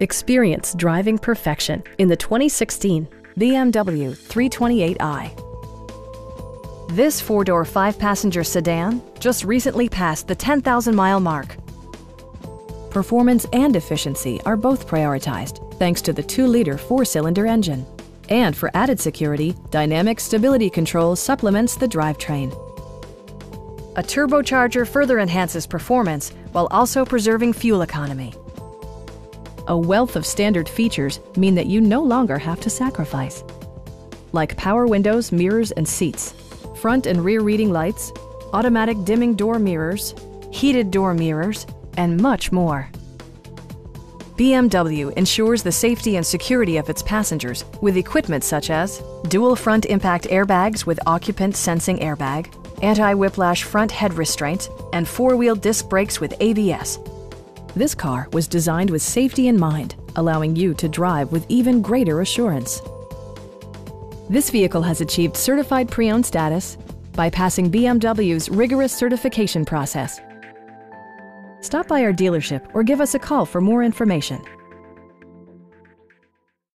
Experience driving perfection in the 2016 BMW 328i. This four-door, five-passenger sedan just recently passed the 10,000-mile mark. Performance and efficiency are both prioritized thanks to the 2-liter four-cylinder engine. And for added security, Dynamic Stability Control supplements the drivetrain. A turbocharger further enhances performance while also preserving fuel economy. A wealth of standard features mean that you no longer have to sacrifice, like power windows, mirrors, and seats, front and rear reading lights, automatic dimming door mirrors, heated door mirrors, and much more. BMW ensures the safety and security of its passengers with equipment such as dual front impact airbags with occupant sensing airbag, anti-whiplash front head restraints, and four-wheel disc brakes with ABS. This car was designed with safety in mind, allowing you to drive with even greater assurance. This vehicle has achieved certified pre-owned status by passing BMW's rigorous certification process. Stop by our dealership or give us a call for more information.